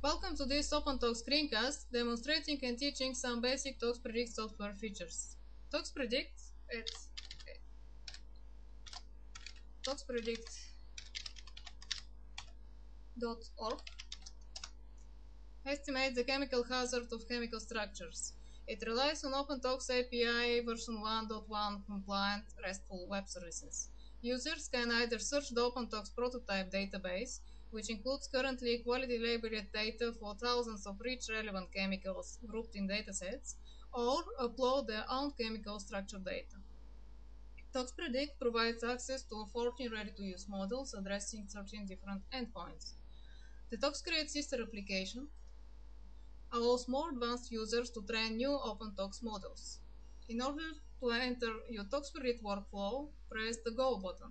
Welcome to this OpenTox screencast demonstrating and teaching some basic ToxPredict software features. ToxPredict.org estimates the chemical hazard of chemical structures. It relies on OpenTox API version 1.1 compliant RESTful web services. Users can either search the OpenTox prototype database, which includes currently quality-labeled data for thousands of REACH-relevant chemicals grouped in datasets, or upload their own chemical structure data. ToxPredict provides access to 14 ready-to-use models addressing 13 different endpoints. The ToxCreate sister application allows more advanced users to train new OpenTox models. In order to enter your ToxPredict workflow, press the Go button.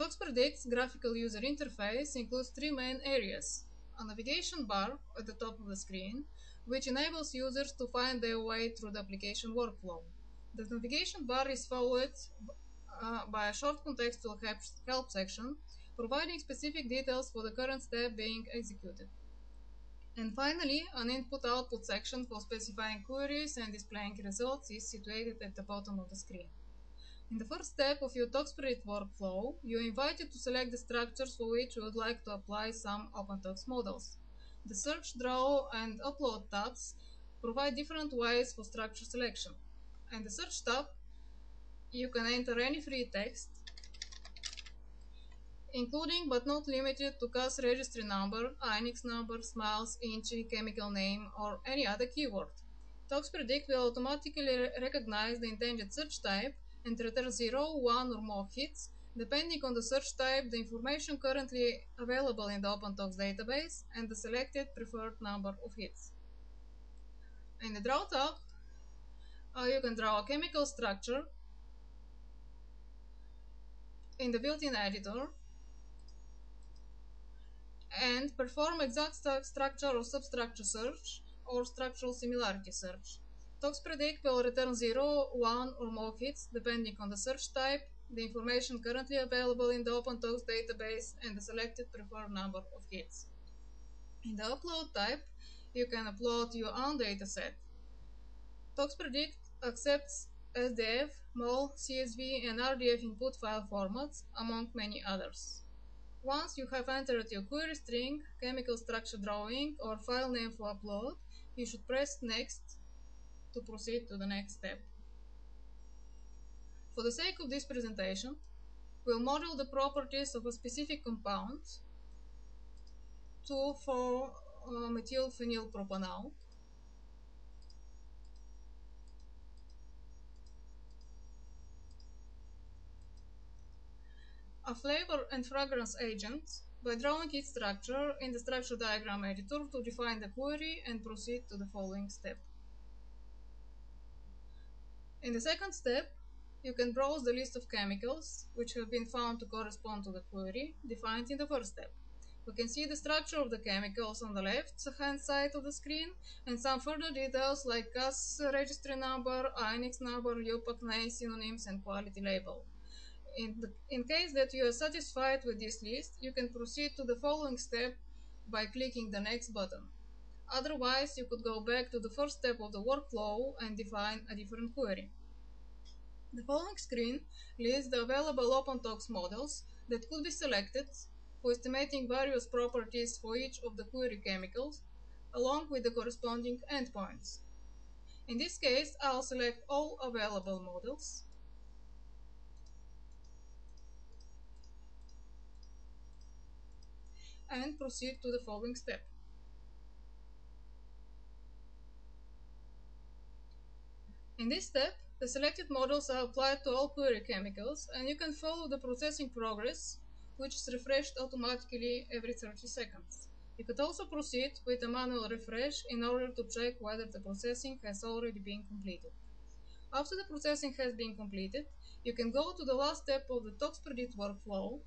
ToxPredict's graphical user interface includes three main areas: a navigation bar at the top of the screen, which enables users to find their way through the application workflow. The navigation bar is followed by a short contextual help section, providing specific details for the current step being executed. And finally, an input-output section for specifying queries and displaying results is situated at the bottom of the screen. In the first step of your ToxPredict workflow, you are invited to select the structures for which you would like to apply some OpenTox models. The Search, Draw, and Upload tabs provide different ways for structure selection. In the Search tab, you can enter any free text, including but not limited to CAS registry number, INX number, SMILES, InChI, chemical name, or any other keyword. ToxPredict will automatically recognize the intended search type and return 0, 1 or more hits, depending on the search type, the information currently available in the OpenTox database, and the selected preferred number of hits. In the Draw tab, you can draw a chemical structure in the built-in editor and perform exact structure or substructure search or structural similarity search. ToxPredict will return 0, 1 or more hits depending on the search type, the information currently available in the OpenTox database, and the selected preferred number of hits. In the upload type, you can upload your own dataset. ToxPredict accepts SDF, MOL, CSV and RDF input file formats, among many others. Once you have entered your query string, chemical structure drawing or file name for upload, you should press Next to proceed to the next step. For the sake of this presentation, we'll model the properties of a specific compound, 2,4-methylphenylpropanol, a flavor and fragrance agent, by drawing its structure in the structure diagram editor to define the query and proceed to the following step. In the second step, you can browse the list of chemicals which have been found to correspond to the query defined in the first step. We can see the structure of the chemicals on the left-hand side of the screen and some further details like CAS registry number, INX number, UPAC name, synonyms, and quality label. In case that you are satisfied with this list, you can proceed to the following step by clicking the Next button. Otherwise, you could go back to the first step of the workflow and define a different query. The following screen lists the available OpenTox models that could be selected for estimating various properties for each of the query chemicals, along with the corresponding endpoints. In this case, I'll select all available models and proceed to the following step. In this step, the selected models are applied to all query chemicals, and you can follow the processing progress, which is refreshed automatically every 30 seconds. You could also proceed with a manual refresh in order to check whether the processing has already been completed. After the processing has been completed, you can go to the last step of the ToxPredict workflow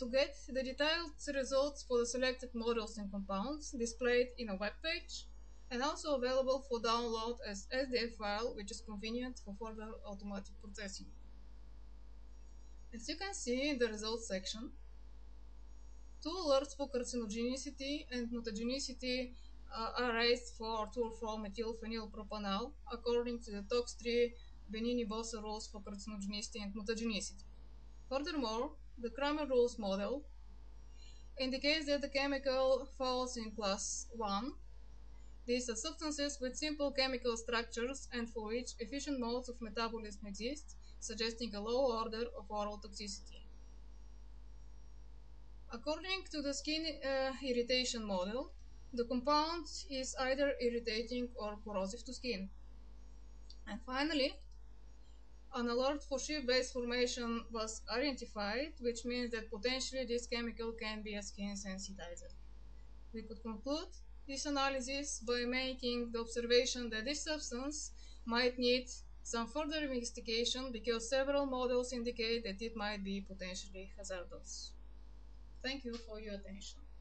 to get the detailed results for the selected models and compounds displayed in a web page, and also available for download as SDF file, which is convenient for further automatic processing. As you can see in the results section, two alerts for carcinogenicity and mutagenicity are raised for 2,4-methylphenylpropanol according to the TOX3-Benigni-Bosa rules for carcinogenicity and mutagenicity. Furthermore, the Cramer rules model indicates that the chemical falls in class 1. These are substances with simple chemical structures and for which efficient modes of metabolism exist, suggesting a low order of oral toxicity. According to the skin irritation model, the compound is either irritating or corrosive to skin. And finally, an alert for sheaf base formation was identified, which means that potentially this chemical can be a skin sensitizer. We could conclude this analysis by making the observation that this substance might need some further investigation because several models indicate that it might be potentially hazardous. Thank you for your attention.